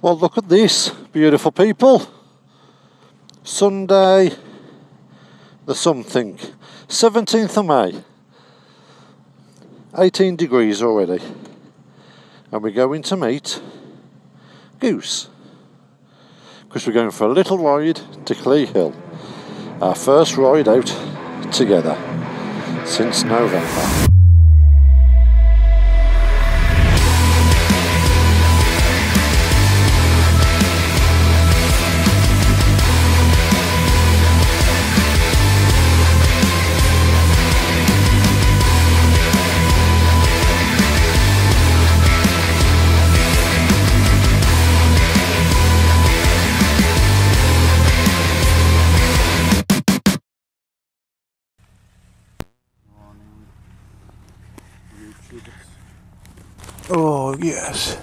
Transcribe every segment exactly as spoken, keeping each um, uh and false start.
Well, look at this, beautiful people. Sunday the something, seventeenth of May, eighteen degrees already, and we're going to meet Goose, because we're going for a little ride to Clee Hill, our first ride out together since November. Oh yes,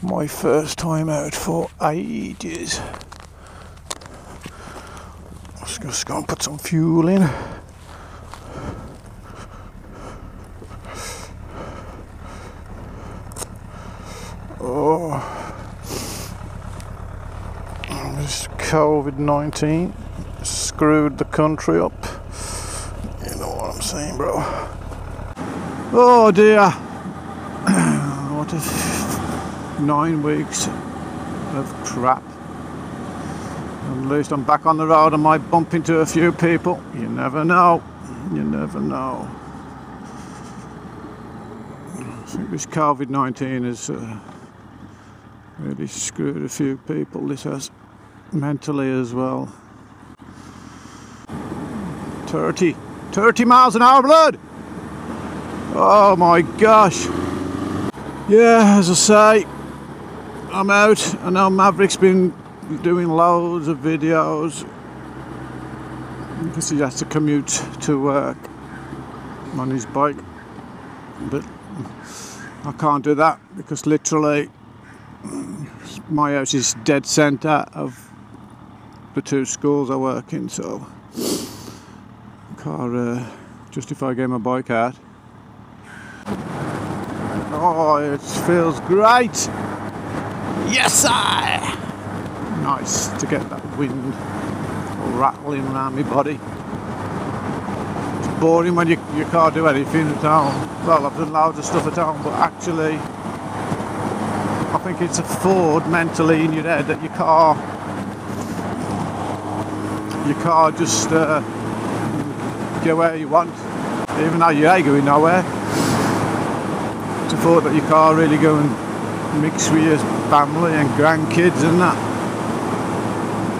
my first time out for ages. Let's just go and put some fuel in. Oh, this COVID nineteen screwed the country up. You know what I'm saying, bro? Oh dear. What a nine weeks of crap. At least I'm back on the road. I might bump into a few people. You never know. You never know. I think this COVID nineteen has uh, really screwed a few people. This has mentally as well. thirty, thirty miles an hour, blood! Oh my gosh! Yeah, as I say, I'm out. I know Maverick's been doing loads of videos because he has to commute to work on his bike, but I can't do that because literally my house is dead centre of the two schools I work in, so I can't uh, justify getting my bike out. Oh, it feels great! Yes, I! Nice to get that wind rattling around my body. It's boring when you, you can't do anything at all. Well, I've done loads of stuff at home, but actually, I think it's a fraud mentally in your head that you can't, you can't just uh, go where you want, even though you ain't going nowhere. To thought that you can't really go and mix with your family and grandkids and that.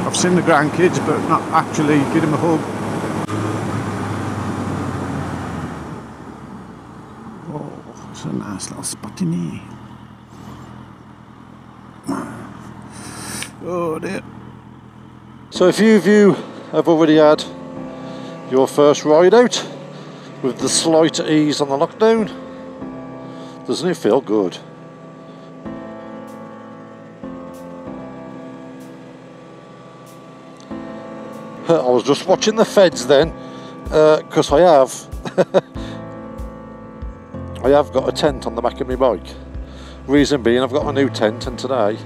I've seen the grandkids, but not actually give them a hug. Oh, it's a nice little spot in here. Oh dear. So if you of you have already had your first ride out with the slight ease on the lockdown, doesn't it feel good? I was just watching the feds then, because uh, I have I have got a tent on the back of my bike. Reason being, I've got a new tent, and today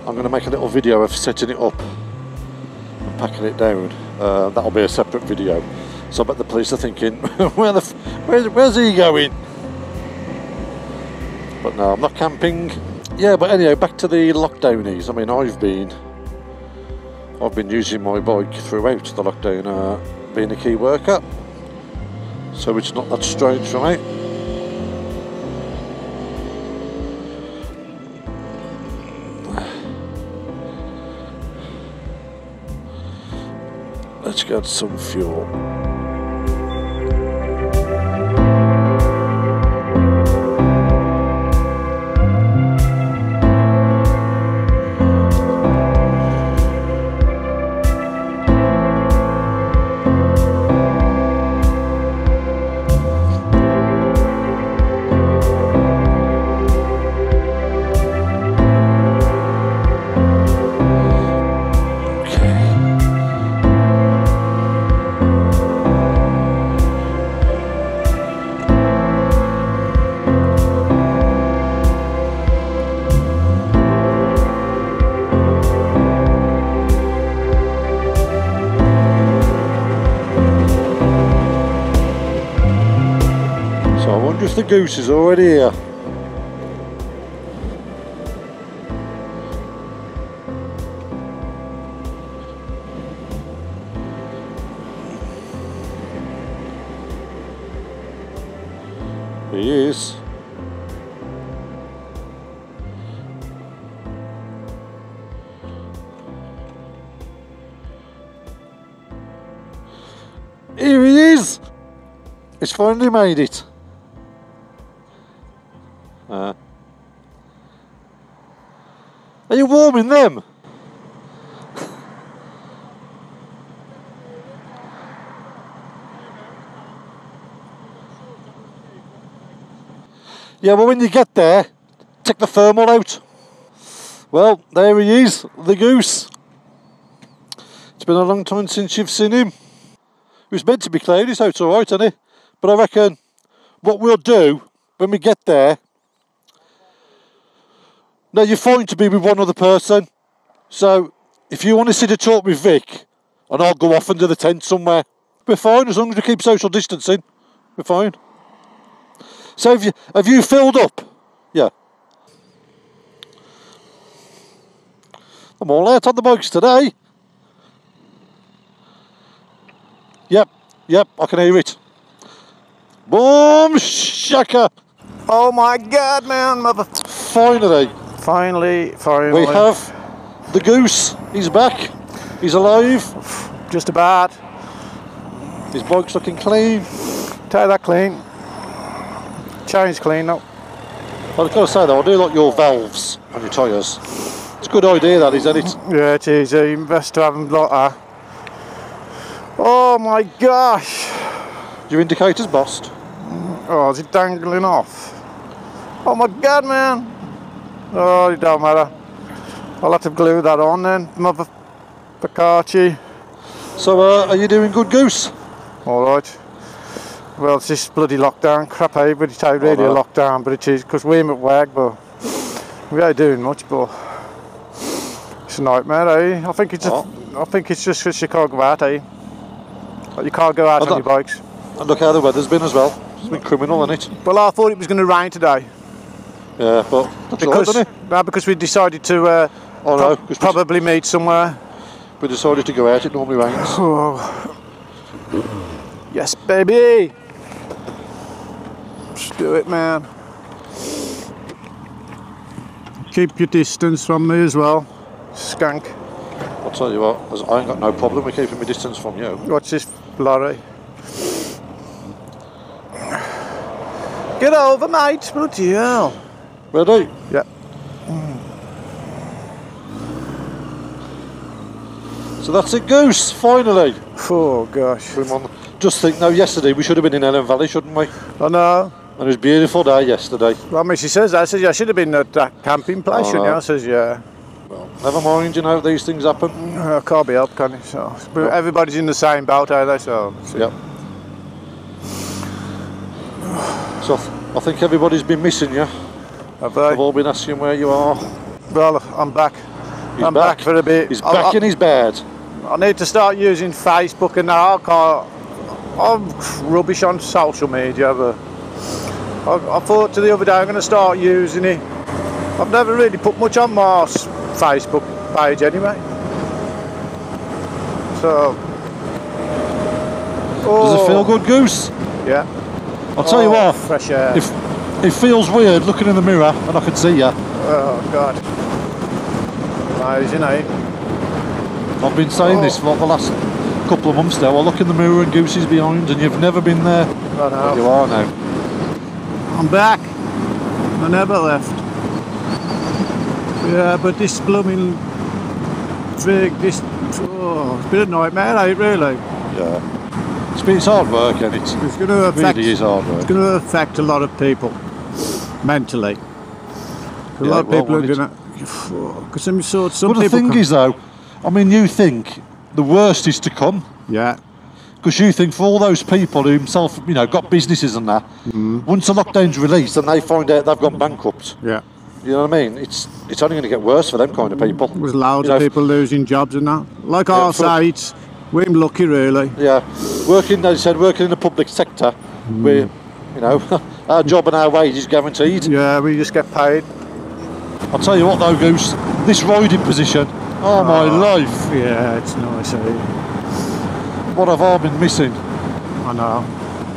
I'm going to make a little video of setting it up and packing it down. Uh, that'll be a separate video. So I bet the police are thinking, where the f where's, where's he going? But no, I'm not camping. Yeah, but anyhow, back to the lockdownies. I mean, I've been, I've been using my bike throughout the lockdown, uh, being a key worker, so it's not that strange for me. Let's get some fuel. Mister Goose is already here. He is. Here he is! He's finally made it. Uh, are you warming them? Yeah, well, when you get there, take the thermal out. Well, there he is, the Goose. It's been a long time since you've seen him. It was meant to be cloudy, so it's all right, isn't it? But I reckon what we'll do when we get there. Now, you're fine to be with one other person. So, if you want to sit and talk with Vic, and I'll go off under the tent somewhere, we're fine, as long as we keep social distancing. We're fine. So, have you, have you filled up? Yeah. I'm all out on the bikes today. Yep, yep, I can hear it. Boom, shaka! Oh my God, man, mother... Finally. Finally, finally. We have the Goose. He's back. He's alive. Just about. His bike's looking clean. Take that clean. Chain's clean, no. Well, I've got to say though, I do like your valves on your tyres. It's a good idea that, isn't it? Yeah, it is. It's best to have them like that. Oh my gosh! Your indicator's bust. Oh, is it dangling off? Oh my God, man! Oh, it don't matter. I'll have to glue that on then, mother Picachi. So, uh, are you doing good, Goose? All right. Well, it's this bloody lockdown crap. Everybody take really oh, no. a lockdown, but it is because we're at work, but we ain't doing much. But it's a nightmare, eh? I think it's. Oh. Just, I think it's just because you can't go out, eh? You can't go out and on that, your bikes. And look how the weather's been as well. It's been criminal, isn't it? Well, I thought it was going to rain today. Yeah, but that's because, all right, isn't it? No, because we decided to uh, oh, no, pro probably meet somewhere. We decided to go out, it normally rains. Oh. Yes, baby! Let's do it, man. Keep your distance from me as well, skank. I'll tell you what, I ain't got no problem with keeping my distance from you. Watch this lorry. Get over, mate, bloody hell. Ready? Yeah. So that's it, Goose, finally. Oh, gosh. Just think now, yesterday we should have been in Elan Valley, shouldn't we? I know. And it was a beautiful day yesterday. Well, I mean, she says that. I says, I should have been at that camping place, shouldn't you? I says, yeah. Well, never mind, you know, these things happen. Uh, can't be helped, can it? So, but everybody's in the same boat, are they? So, yep. So I think everybody's been missing you. Have they? I've all been asking where you are. Well, I'm back. He's I'm back. back for a bit. He's I, back I, in his bed. I need to start using Facebook and now I can't. I'm rubbish on social media. But I, I thought to the other day I'm going to start using it. I've never really put much on my Facebook page anyway. So. Oh. Does it feel good, Goose? Yeah. I'll tell oh, you what, fresh air. If, it feels weird looking in the mirror and I can see you. Oh God. Amazing, eh? I've been saying oh. this for the last couple of months now. I look in the mirror and Goose is behind and you've never been there. I know. But you are now. I'm back. I never left. Yeah, but this blooming frig, this, oh, it's been a nightmare, eh, really? Yeah. It's, been, it's hard work, and it's, it's going to affect. Really is hard work. It's going to affect a lot of people mentally. A yeah, lot of people are going to. Because some sort, some. Well, the thing come. is, though, I mean, you think the worst is to come. Yeah. Because you think for all those people who himself, you know, got businesses and that, mm. once the lockdown's released and they find out they've gone bankrupt. Yeah. You know what I mean? It's it's only going to get worse for them kind of people. There's loads you of know, people losing jobs and that. Like yeah, our side. We're lucky, really. Yeah, working, as I said, working in the public sector, mm. we're, you know, our job and our wages guaranteed. Yeah, we just get paid. I'll tell you what though, Goose, this riding position, oh, oh my life. Yeah, it's nice, eh? What have I been missing? I know.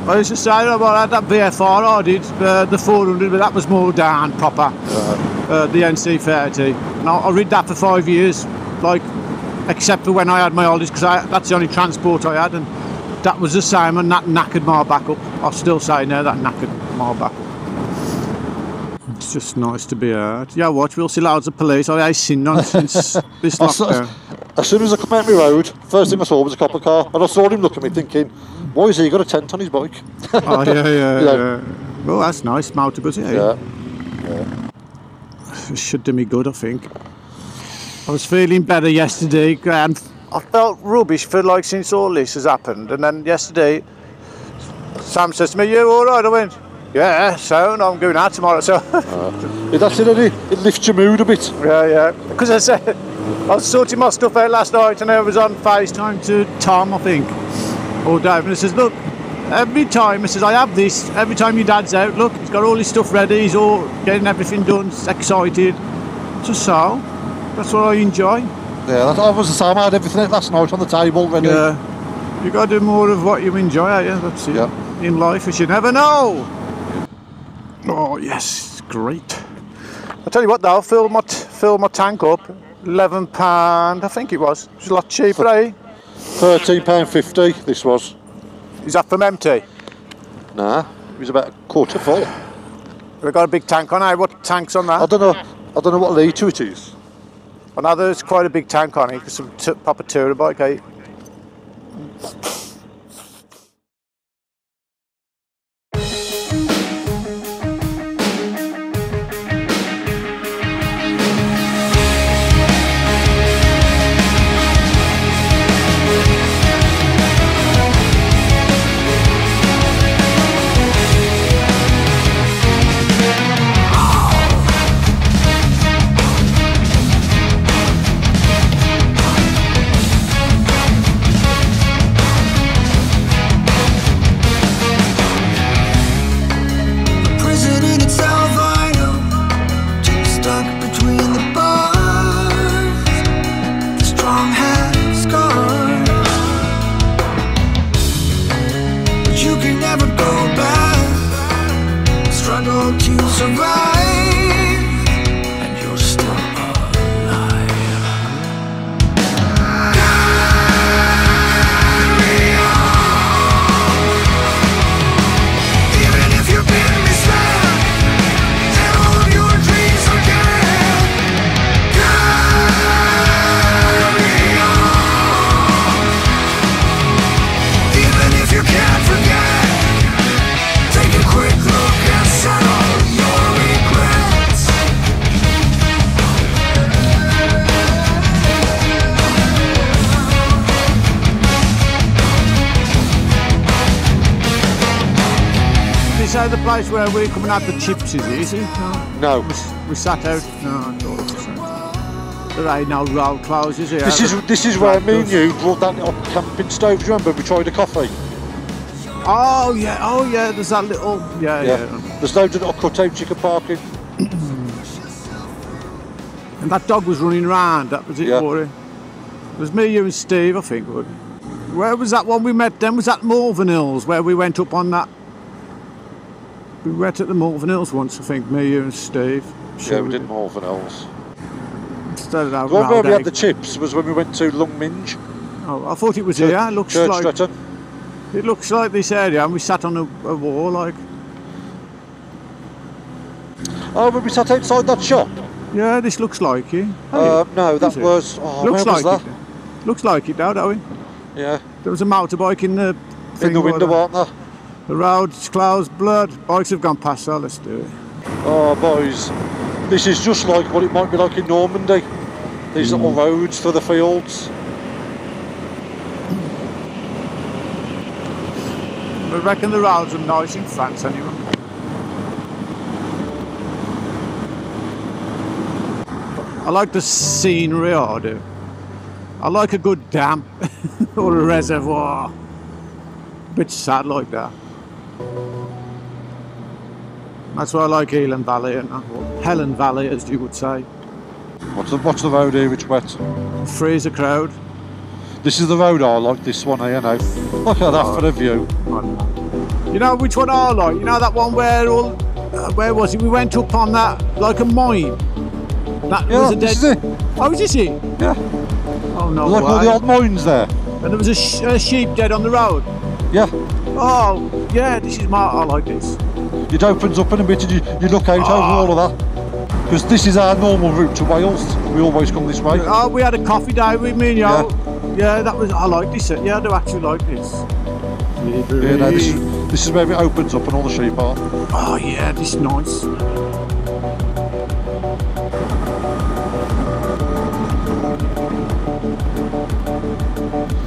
Well, it's the same. I had that V F R, I did uh, the four hundred, but that was more down proper. Yeah. Uh, the N C thirty. And I, I rid that for five years, like, except for when I had my holidays, because that's the only transport I had, and that was the same, and that knackered my back up. I still say now that knackered my back up. It's just nice to be out. Yeah, watch, we'll see loads of police. I ain't seen none since this lockdown. As soon as I come out my road, first thing I saw was a copper car, and I saw him look at me thinking, why has he got a tent on his bike? Oh, yeah, yeah, you know. Yeah. Well, that's nice, motorbus, yeah. Yeah. Yeah. It should do me good, I think. I was feeling better yesterday, and I felt rubbish for like since all this has happened. And then yesterday, Sam says to me, "You all right?" I went, "Yeah, sound. I'm going out tomorrow." So uh, that's it, it. It lifts your mood a bit. Yeah, yeah. Because I said I was sorting my stuff out last night, and I was on FaceTime to Tom, I think, or Dave, and he says, "Look, every time," he says, "I have this. Every time your dad's out, look, he's got all his stuff ready. He's all getting everything done. He's excited." Just so. That's what I enjoy. Yeah, that, I was the same. I had everything last night on the table ready. Yeah. You've got to do more of what you enjoy, haven't you? That's it. Yeah. In life, as you never know. Oh, yes, it's great. I tell you what, though, fill my, fill my tank up. eleven pounds, I think it was. It was a lot cheaper, eh? thirteen pounds fifty, this was. Is that from empty? Nah, it was about a quarter full. We've got a big tank on, eh? What tank's on that? I don't know, I don't know what litre it is. I know there's quite a big tank on it because some t proper touring bike, eh? The place where we come and have the chips is easy. No. no. We, we sat out. No, no, no. There ain't no road closes here. This is this is where me and you brought that little camping stove. Do you remember? We tried a coffee. Oh yeah, oh yeah. There's that little. Yeah, yeah. yeah. There's loads of little cut-out chicken parking. And that dog was running round. That was it, yeah. Worry. It was me, you, and Steve, I think. Where was that one we met? Then was that Malvern Hills where we went up on that. We went at the Malvern Hills once, I think, me, you and Steve. Sure, yeah, we did Malvern Hills. Started out the one where we had the chips was when we went to Long Minge. Oh, I thought it was here. It looks Church like... Stratton. It looks like this area, and we sat on a, a wall, like... Oh, but we sat outside that shop? Yeah, this looks like it. Uh, no, that was... Oh, looks like was that? It. Looks like it now, don't we? Yeah. There was a motorbike in the... In the window, weren't there? The road's closed, blood. Bikes have gone past, so let's do it. Oh, boys, this is just like what it might be like in Normandy. These mm. little roads for the fields. I reckon the roads are nice in France, anyway. I like the scenery, I do. I like a good dam or a reservoir. A bit sad like that. That's why I like Elan Valley, and Helen Valley, as you would say. What's the, what's the road here? Which wet? Freezer crowd. This is the road I like. This one here now. Look at that for a view. You know which one I like? You know that one where all, uh, where was it? We went up on that like a mine. That yeah, was a dead. This is it. Oh, is this it? Yeah. Oh no. Like way. All the old mines there. And there was a, sh a sheep dead on the road. Yeah. Oh yeah, this is my. I like this. It opens up in a bit and you, you look out oh. over all of that. Because this is our normal route to Wales. We always come this way. Oh, we had a coffee day with me and you. Yeah. yeah, that was. I like this. Yeah, I do actually like this. Yeah, no, this, this is where it opens up and all the sheep are. Oh yeah, this is nice.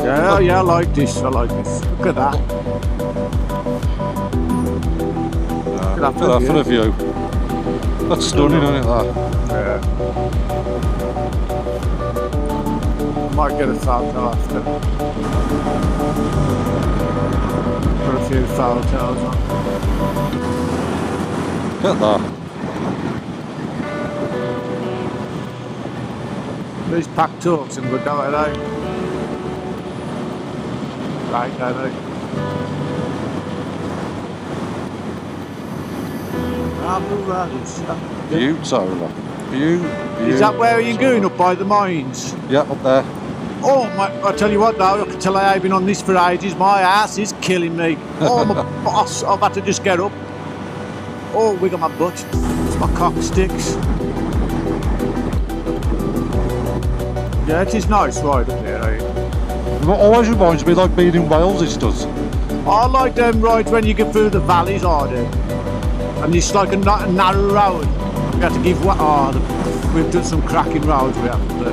Yeah, oh, yeah, I like this. I like this. Look at that. Yeah, look at that for a view. That's stunning, isn't it? That. Yeah. I might get a photo after. Put a few photos on. Look at that. These packed up and good down there. Right, I know. Beautiful. Beautiful. Is that where you're going, up by the mines? Yeah, up there. Oh, my, I tell you what though, I can tell I have been on this for ages, my ass is killing me. Oh, my boss, I've had to just get up. Oh, wiggle my butt, it's my cock sticks. Yeah, it is nice right up there, eh? It always reminds me like being in Wales, it does. I like them rides when you get through the valleys, I do. And it's like a, a narrow road. We have to give what? Oh, the, we've done some cracking roads we have to do.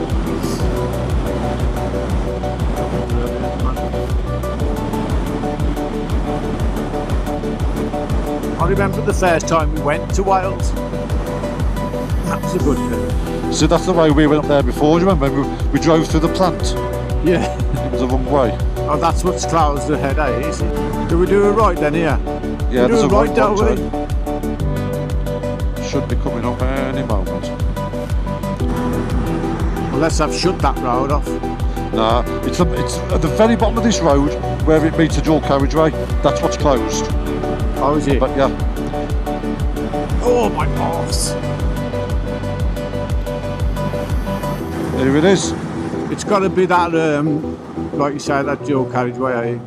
I remember the first time we went to Wales. That was a good thing. So that's the way we went there before, do you remember? We, we drove through the plant. Yeah. It was the wrong way. Oh, that's what's caused the headache, is it? Do we do a right then here? Yeah, do a right, don't we? Should be coming up any moment. Well, let's have shut that road off. Nah, it's, the, it's at the very bottom of this road where it meets the dual carriageway. That's what's closed. Oh, is it? But yeah. Oh, my arse. Here it is. It's got to be that, um, like you say, that dual carriageway, eh?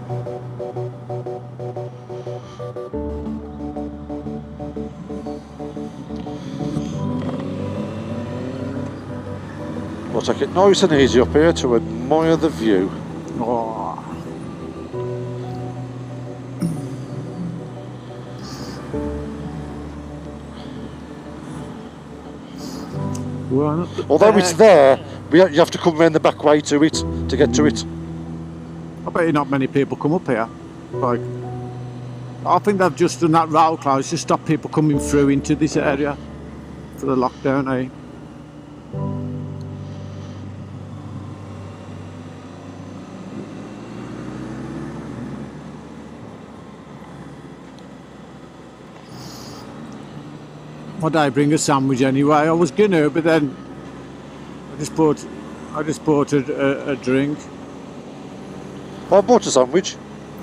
We'll take it nice and easy up here to admire the view. Oh. Although it's there, We have, you have to come round the back way to it, to get to it. I bet you not many people come up here. Like, I think they've just done that road closed to stop people coming through into this area for the lockdown, eh? Why'd I bring a sandwich anyway? I was gonna, but then I just bought, I just bought a, a, a drink. I bought a sandwich.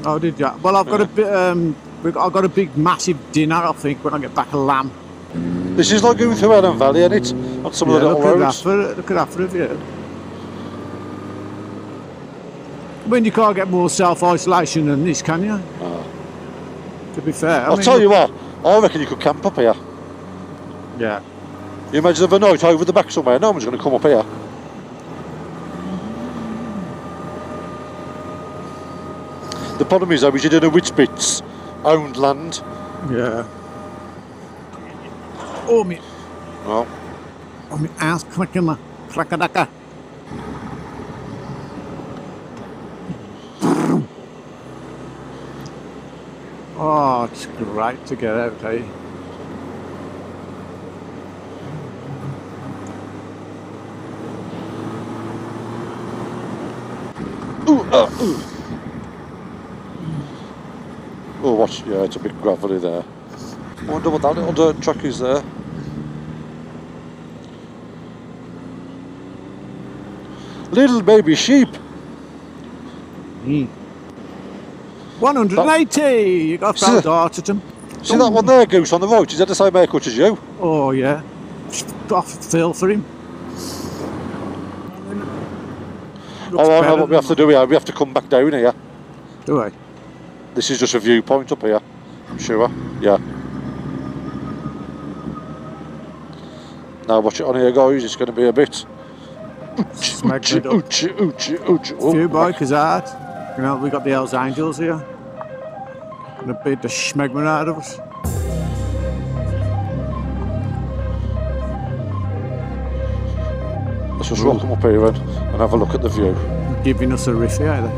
Oh, did you? Well, I've got yeah. a bit. Um, I've got a big, massive dinner. I think when I get back, a lamb. This is like going through Eden Valley, isn't it? On some yeah, of the little look roads. At that for, look at that for a view. When you can't get more self-isolation than this, can you? Oh. To be fair, I I'll mean, tell you what. I reckon you could camp up here. Yeah. You imagine overnight over the back somewhere, no one's going to come up here. The problem is though, is you don't know which bits owned land. Yeah. Oh me. Oh. Oh me ass crackama, crackadaka. Oh, it's great to get out, eh? Ooh, uh, ooh. Oh, watch, yeah, it's a bit gravelly there. Won't double down, little dirt track is there. Little baby sheep. Mm. one eighty! That, you got that dart at him. See that one there, Goose, on the road? He's had the same haircut as you. Oh, yeah. I feel for him. Oh, I know what we have to do here. We have to come back down here. Do I? This is just a viewpoint up here, I'm sure. Yeah. Now watch it on here, guys. It's going to be a bit... Ooch, ooch, ooch, ooch, ooch. Oh, few bikers hard. You know, we got the Hells Angels here. Gonna beat the schmegman out of us. Let's just rock them up here and, and have a look at the view. They're giving us a riff here, either.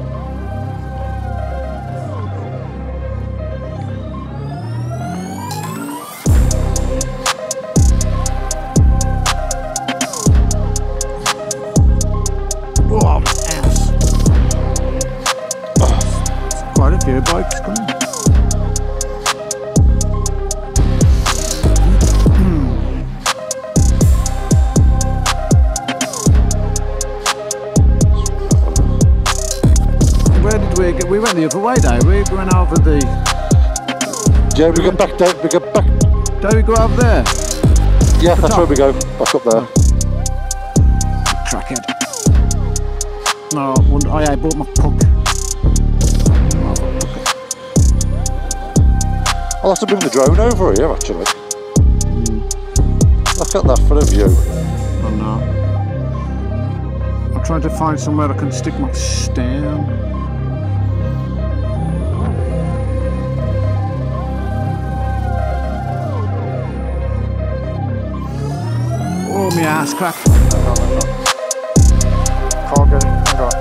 Bikes coming. Where did we get? We went the other way, though. We went over the. Yeah, we, we got back down. We got back. Don't we go over there? Yeah, the that's top. Where we go. Back up there. Crackhead. No, oh, I, I bought my puck. I'll have to bring the drone over here actually. Mm. Look at that for a view. Oh no. I'm trying to find somewhere I can stick my stem. Oh, my ass crack. Can't get it. Hang on.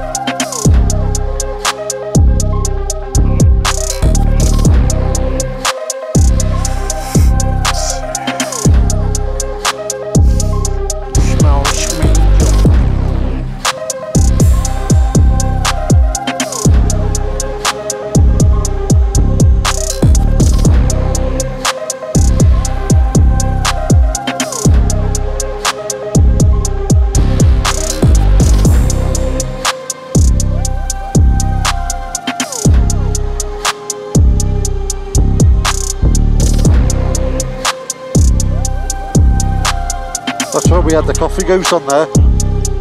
That's where we had the coffee goose on there.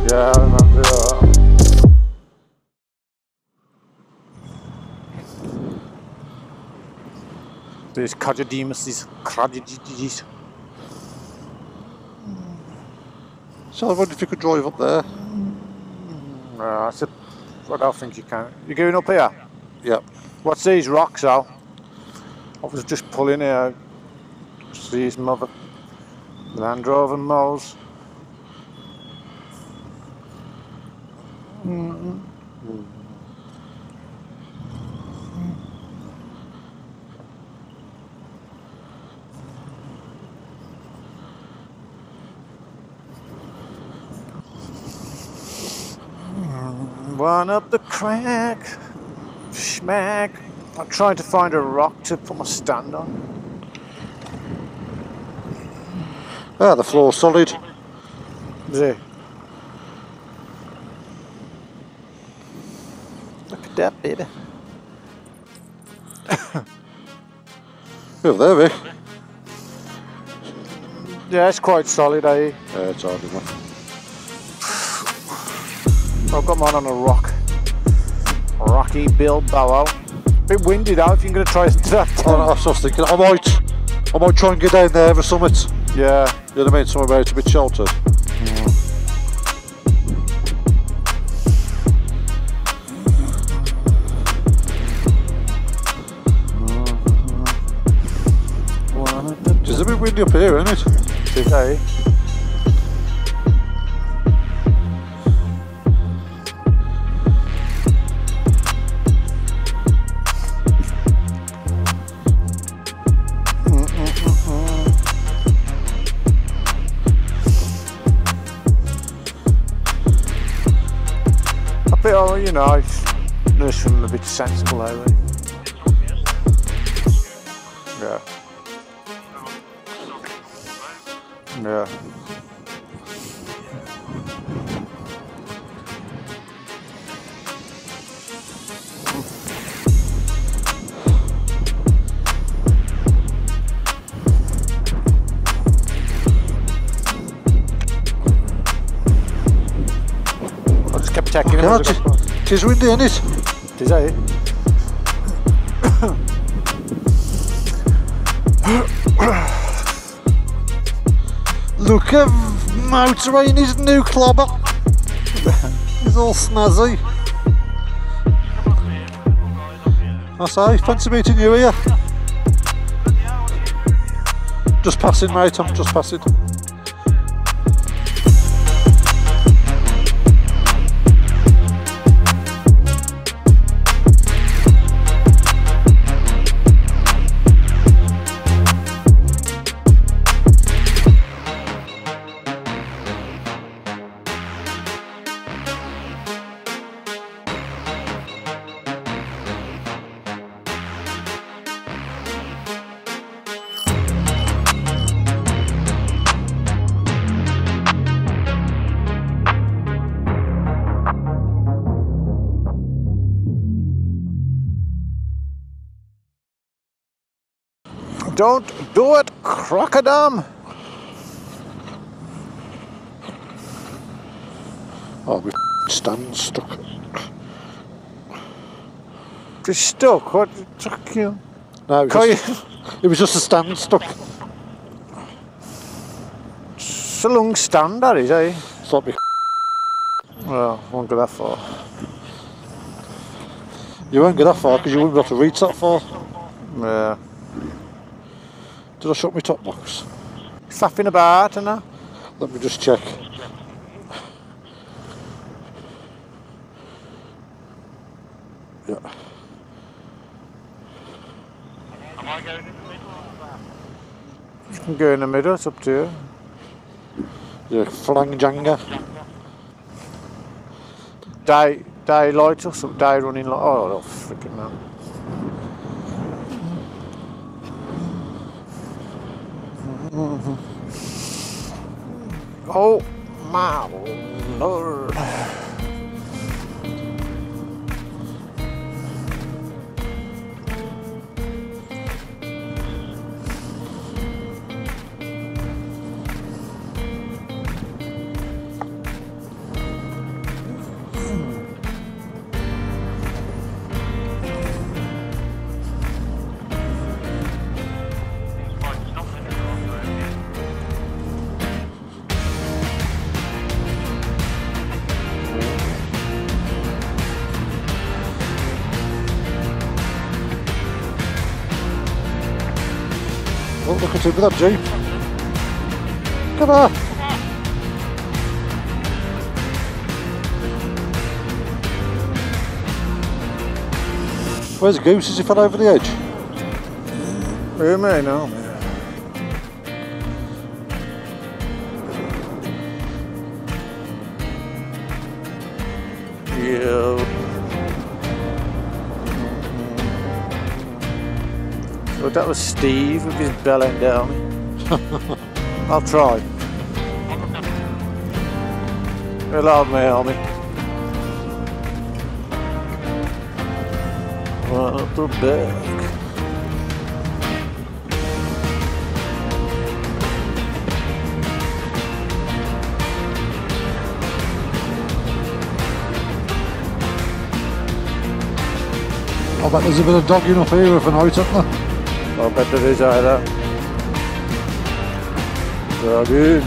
Yeah, I remember that. There's Cadidemus' Cadidemus. So I wonder if you could drive up there. No, I said, I don't think you can. You're going up here? Yep. What's these rocks, Al? I was just pulling here. What's these mother... Land Rover moles. Mm-hmm. Mm. Mm. One up the crack, schmack. I'm trying to find a rock to put my stand on. Ah, the floor's solid. Is it? Look at that, baby. Oh, there we. Yeah, it's quite solid, eh? Yeah, it's hard enough. I've got mine on a rock. Rocky Bilbao. Bit windy though, if you're going to try that. Oh, no, I was just thinking, I might, I might try and get down there for summit. Yeah. You know what I mean? Somewhere where it's a bit sheltered. Mm. It's a bit windy up here, isn't it? It's okay. Oh, you know, there's something a bit sensible, I think. Yeah. Yeah. I just kept checking. Yeah, it is windy, isn't it? It is, eh? Look at Motorway in his new clobber. He's all snazzy. I say, fancy meeting you here. Just passing, mate, I'm just passing. Don't do it, crocodile! Oh, my stand's stuck. It's stuck? What? It took you? No, it was, just, it was just a stand stuck. It's a long stand, that is, eh? It's like my well, I won't go that far. You won't go that far because you wouldn't be able to reach that far. Yeah. Did I shut my top box? Faffing about and that. Let me just check. Yeah. Am I going in the middle or that? You can go in the middle, it's up to you. Yeah, flanganger. Day, day light or some day running light. Oh, freaking man. Mm-hmm. Oh my Lord. Look at him with that Jeep. Come on. Where's Goose? Has he fell over the edge? Who may now? That was Steve with his bell end down. I'll try. Allow me, army. Right up the back. I bet there's a bit of dogging up here if an night, isn't there? I bet there is either. So good.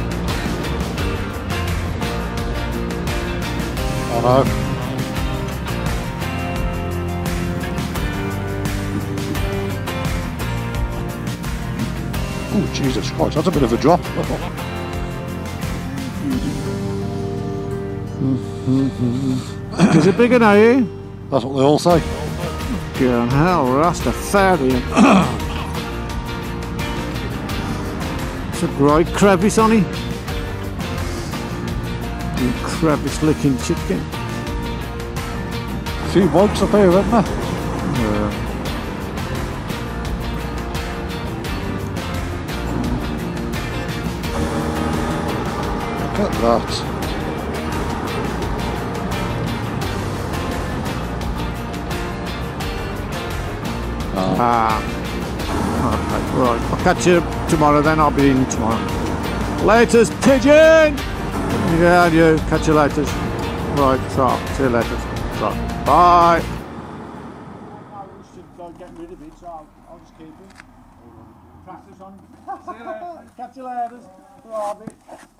I know. Oh, Jesus Christ, that's a bit of a drop. Is it bigger now, eh? That's what they all say. Good hell, Rastafarian. It's a great crevice on him. You crevice licking chicken. A few bugs up here, haven't there? Yeah. at that. Oh. Ah, okay, right. I'll catch you tomorrow then, I'll be in tomorrow. Laters, pigeon! Yeah, you, catch you later. Right, so, see you later. So, bye! I was just getting rid of it, so I'll just keep it. Practice on. See you later. Catch you later. Robbie.